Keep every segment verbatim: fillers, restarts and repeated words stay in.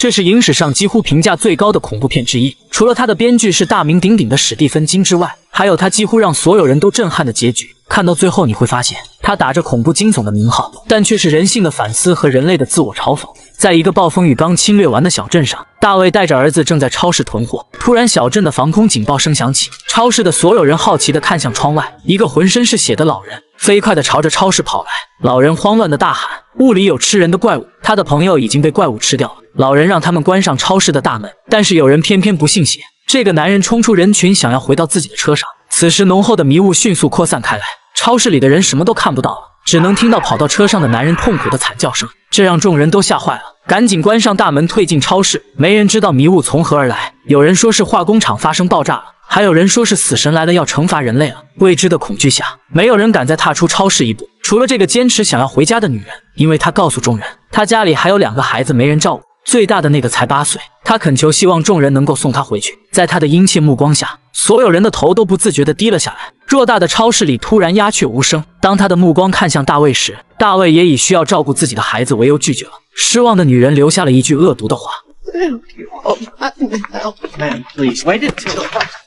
这是影史上几乎评价最高的恐怖片之一。除了它的编剧是大名鼎鼎的史蒂芬金之外，还有它几乎让所有人都震撼的结局。看到最后你会发现，它打着恐怖惊悚的名号，但却是人性的反思和人类的自我嘲讽。在一个暴风雨刚侵略完的小镇上，大卫带着儿子正在超市囤货，突然小镇的防空警报声响起，超市的所有人好奇地看向窗外，一个浑身是血的老人飞快地朝着超市跑来，老人慌乱地大喊，雾里有吃人的怪物，他的朋友已经被怪物吃掉了。老人让他们关上超市的大门，但是有人偏偏不信邪，这个男人冲出人群，想要回到自己的车上。此时浓厚的迷雾迅速扩散开来，超市里的人什么都看不到了，只能听到跑到车上的男人痛苦的惨叫声，这让众人都吓坏了，赶紧关上大门退进超市。没人知道迷雾从何而来，有人说是化工厂发生爆炸了，还有人说是死神来了要惩罚人类了。未知的恐惧下，没有人敢再踏出超市一步，除了这个坚持想要回家的女人，因为她告诉众人，她家里还有两个孩子没人照顾，最大的那个才八岁，她恳求希望众人能够送她回去。在她的殷切目光下，所有人的头都不自觉地低了下来。偌大的超市里突然鸦雀无声，当他的目光看向大卫时，大卫也以需要照顾自己的孩子为由拒绝了。失望的女人留下了一句恶毒的话。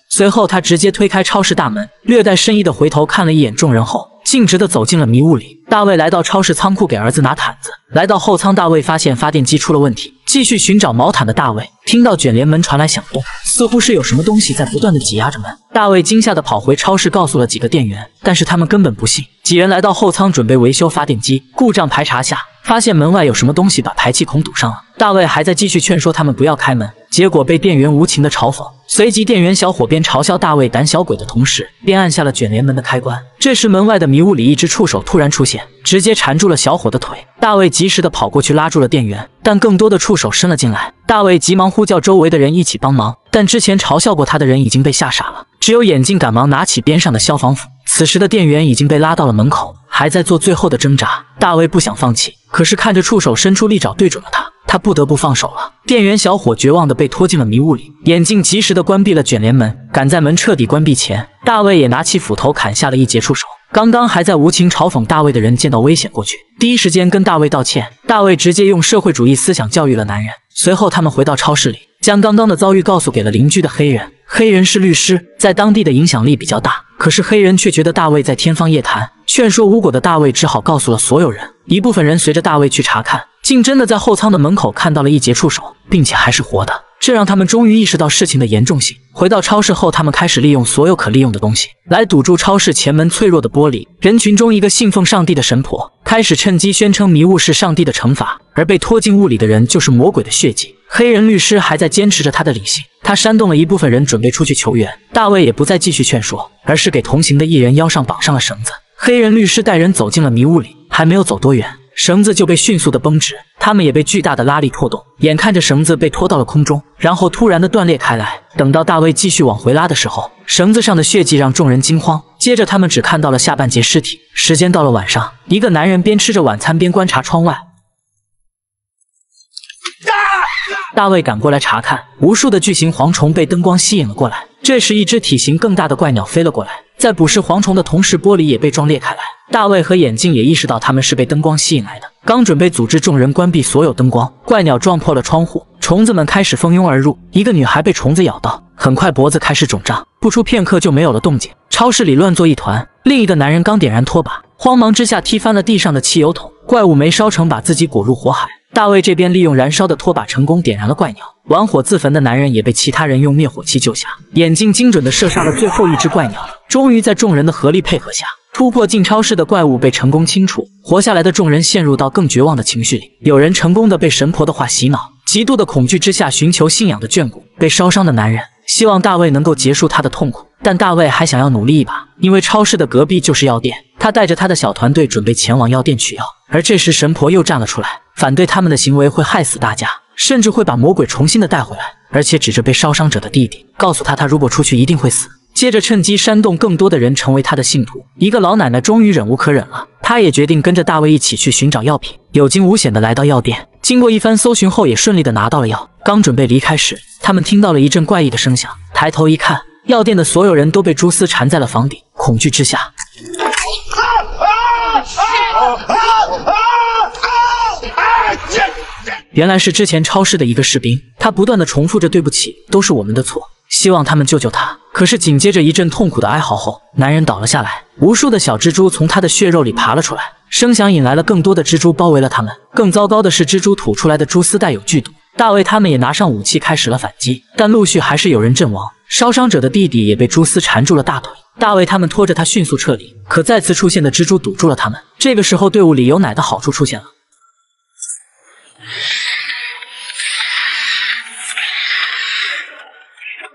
随后他直接推开超市大门，略带深意地回头看了一眼众人后，径直地走进了迷雾里。大卫来到超市仓库给儿子拿毯子，来到后仓，大卫发现发电机出了问题，继续寻找毛毯的大卫听到卷帘门传来响动，似乎是有什么东西在不断地挤压着门。大卫惊吓地跑回超市告诉了几个店员，但是他们根本不信。几人来到后仓准备维修发电机，故障排查下发现门外有什么东西把排气孔堵上了。大卫还在继续劝说他们不要开门，结果被店员无情的嘲讽。随即店员小伙边嘲笑大卫胆小鬼的同时，便按下了卷帘门的开关。这时门外的迷雾里一只触手突然出现，直接缠住了小伙的腿。大卫及时的跑过去拉住了店员，但更多的触手伸了进来。大卫急忙呼叫周围的人一起帮忙，但之前嘲笑过他的人已经被吓傻了，只有眼镜赶忙拿起边上的消防斧。此时的店员已经被拉到了门口，还在做最后的挣扎。大卫不想放弃，可是看着触手伸出利爪对准了他，他不得不放手了。店员小伙绝望地被拖进了迷雾里，眼镜及时地关闭了卷帘门，赶在门彻底关闭前，大卫也拿起斧头砍下了一截触手。刚刚还在无情嘲讽大卫的人见到危险过去，第一时间跟大卫道歉，大卫直接用社会主义思想教育了男人。随后他们回到超市里，将刚刚的遭遇告诉给了邻居的黑人，黑人是律师，在当地的影响力比较大，可是黑人却觉得大卫在天方夜谭，劝说无果的大卫只好告诉了所有人。一部分人随着大卫去查看，竟真的在后仓的门口看到了一截触手，并且还是活的，这让他们终于意识到事情的严重性。回到超市后，他们开始利用所有可利用的东西来堵住超市前门脆弱的玻璃。人群中一个信奉上帝的神婆开始趁机宣称迷雾是上帝的惩罚，而被拖进雾里的人就是魔鬼的血迹。黑人律师还在坚持着他的理性，他煽动了一部分人准备出去求援。大卫也不再继续劝说，而是给同行的一人腰上绑上了绳子。黑人律师带人走进了迷雾里，还没有走多远，绳子就被迅速的绷直，他们也被巨大的拉力拖动，眼看着绳子被拖到了空中，然后突然的断裂开来。等到大卫继续往回拉的时候，绳子上的血迹让众人惊慌，接着他们只看到了下半截尸体。时间到了晚上，一个男人边吃着晚餐边观察窗外。大卫赶过来查看，无数的巨型蝗虫被灯光吸引了过来，这时一只体型更大的怪鸟飞了过来，在捕食蝗虫的同时，玻璃也被撞裂开来。大卫和眼镜也意识到他们是被灯光吸引来的，刚准备组织众人关闭所有灯光，怪鸟撞破了窗户，虫子们开始蜂拥而入，一个女孩被虫子咬到，很快脖子开始肿胀，不出片刻就没有了动静。超市里乱作一团，另一个男人刚点燃拖把，慌忙之下踢翻了地上的汽油桶，怪物没烧成，把自己裹入火海。大卫这边利用燃烧的拖把成功点燃了怪鸟，玩火自焚的男人也被其他人用灭火器救下。眼镜精准地射杀了最后一只怪鸟，终于在众人的合力配合下，突破进超市的怪物被成功清除。活下来的众人陷入到更绝望的情绪里，有人成功地被神婆的话洗脑，极度的恐惧之下寻求信仰的眷顾。被烧伤的男人希望大卫能够结束他的痛苦，但大卫还想要努力一把，因为超市的隔壁就是药店，他带着他的小团队准备前往药店取药。而这时神婆又站了出来，反对他们的行为会害死大家，甚至会把魔鬼重新的带回来，而且指着被烧伤者的弟弟，告诉他他如果出去一定会死。接着趁机煽动更多的人成为他的信徒。一个老奶奶终于忍无可忍了，她也决定跟着大卫一起去寻找药品，有惊无险的来到药店，经过一番搜寻后也顺利的拿到了药。刚准备离开时，他们听到了一阵怪异的声响，抬头一看，药店的所有人都被蛛丝缠在了房顶，恐惧之下原来是之前超市的一个士兵，他不断的重复着对不起，都是我们的错，希望他们救救他。可是紧接着一阵痛苦的哀嚎后，男人倒了下来，无数的小蜘蛛从他的血肉里爬了出来，声响引来了更多的蜘蛛包围了他们。更糟糕的是，蜘蛛吐出来的蛛丝带有剧毒。 大卫他们也拿上武器开始了反击，但陆续还是有人阵亡，烧伤者的弟弟也被蛛丝缠住了大腿。大卫他们拖着他迅速撤离，可再次出现的蜘蛛堵住了他们。这个时候，队伍里有奶的好处出现了。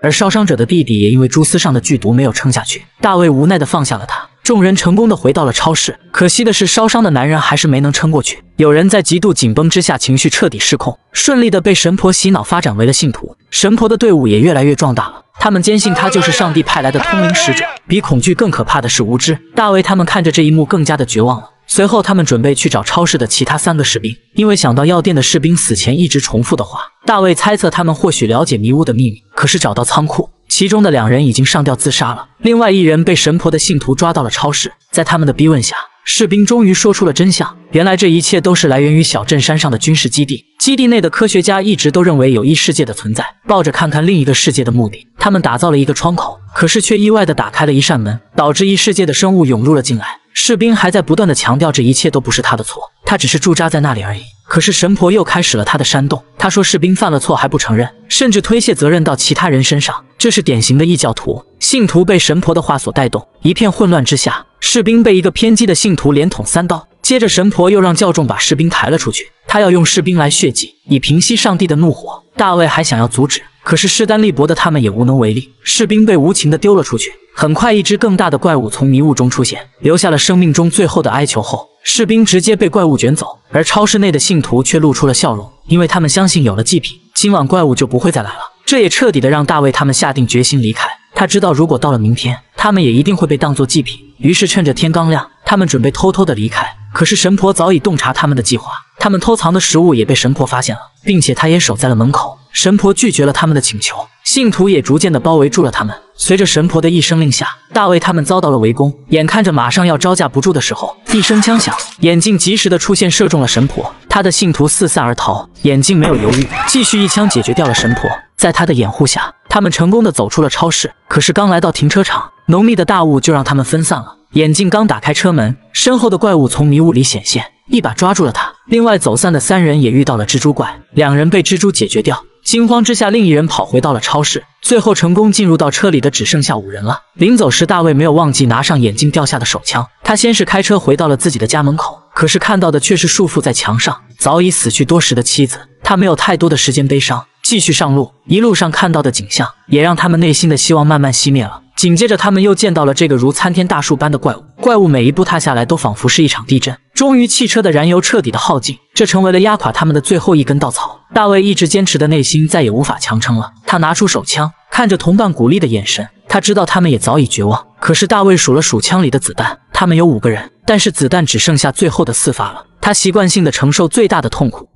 而烧伤者的弟弟也因为蛛丝上的剧毒没有撑下去，大卫无奈的放下了他。 众人成功的回到了超市，可惜的是，烧伤的男人还是没能撑过去。有人在极度紧绷之下，情绪彻底失控，顺利的被神婆洗脑发展为了信徒。神婆的队伍也越来越壮大了，他们坚信他就是上帝派来的通灵使者。比恐惧更可怕的是无知。大卫他们看着这一幕，更加的绝望了。随后，他们准备去找超市的其他三个士兵，因为想到药店的士兵死前一直重复的话，大卫猜测他们或许了解迷雾的秘密。可是找到仓库。 其中的两人已经上吊自杀了，另外一人被神婆的信徒抓到了超市。在他们的逼问下，士兵终于说出了真相。原来这一切都是来源于小镇山上的军事基地。基地内的科学家一直都认为有异世界的存在，抱着看看另一个世界的目的，他们打造了一个窗口，可是却意外地打开了一扇门，导致异世界的生物涌入了进来。士兵还在不断地强调这一切都不是他的错，他只是驻扎在那里而已。 可是神婆又开始了她的煽动，她说士兵犯了错还不承认，甚至推卸责任到其他人身上，这是典型的异教徒。信徒被神婆的话所带动，一片混乱之下，士兵被一个偏激的信徒连捅三刀。接着神婆又让教众把士兵抬了出去，她要用士兵来血祭，以平息上帝的怒火。大卫还想要阻止，可是势单力薄的他们也无能为力，士兵被无情的丢了出去。很快，一只更大的怪物从迷雾中出现，留下了生命中最后的哀求后。 士兵直接被怪物卷走，而超市内的信徒却露出了笑容，因为他们相信有了祭品，今晚怪物就不会再来了。这也彻底的让大卫他们下定决心离开。他知道，如果到了明天，他们也一定会被当作祭品。于是，趁着天刚亮，他们准备偷偷的离开。可是，神婆早已洞察他们的计划，他们偷藏的食物也被神婆发现了，并且她也守在了门口。神婆拒绝了他们的请求，信徒也逐渐的包围住了他们。 随着神婆的一声令下，大卫他们遭到了围攻。眼看着马上要招架不住的时候，一声枪响，眼镜及时的出现，射中了神婆。他的信徒四散而逃，眼镜没有犹豫，继续一枪解决掉了神婆。在他的掩护下，他们成功的走出了超市。可是刚来到停车场，浓密的大雾就让他们分散了。眼镜刚打开车门，身后的怪物从迷雾里显现，一把抓住了他。另外走散的三人也遇到了蜘蛛怪，两人被蜘蛛解决掉。 惊慌之下，另一人跑回到了超市，最后成功进入到车里的只剩下五人了。临走时，大卫没有忘记拿上眼镜掉下的手枪。他先是开车回到了自己的家门口，可是看到的却是束缚在墙上、早已死去多时的妻子。他没有太多的时间悲伤，继续上路。一路上看到的景象，也让他们内心的希望慢慢熄灭了。紧接着，他们又见到了这个如参天大树般的怪物，怪物每一步踏下来都仿佛是一场地震。终于，汽车的燃油彻底的耗尽，这成为了压垮他们的最后一根稻草。 大卫一直坚持的内心再也无法强撑了，他拿出手枪，看着同伴鼓励的眼神，他知道他们也早已绝望。可是大卫数了数枪里的子弹，他们有五个人，但是子弹只剩下最后的四发了。他习惯性的承受最大的痛苦。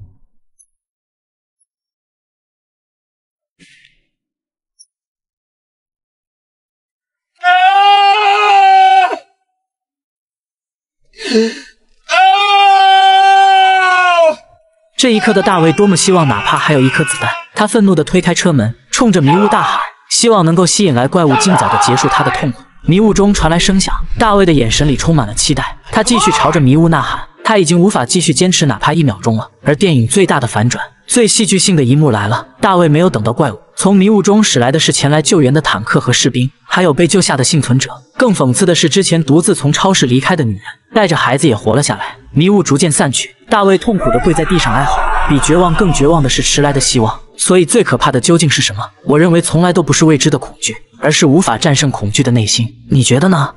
啊 这一刻的大卫多么希望哪怕还有一颗子弹！他愤怒地推开车门，冲着迷雾大喊，希望能够吸引来怪物，尽早地结束他的痛苦。迷雾中传来声响，大卫的眼神里充满了期待。他继续朝着迷雾呐喊，他已经无法继续坚持哪怕一秒钟了。而电影最大的反转、最戏剧性的一幕来了：大卫没有等到怪物，从迷雾中驶来的是前来救援的坦克和士兵，还有被救下的幸存者。更讽刺的是，之前独自从超市离开的女人，带着孩子也活了下来。 迷雾逐渐散去，大卫痛苦地跪在地上哀嚎。比绝望更绝望的是迟来的希望。所以，最可怕的究竟是什么？我认为从来都不是未知的恐惧，而是无法战胜恐惧的内心。你觉得呢？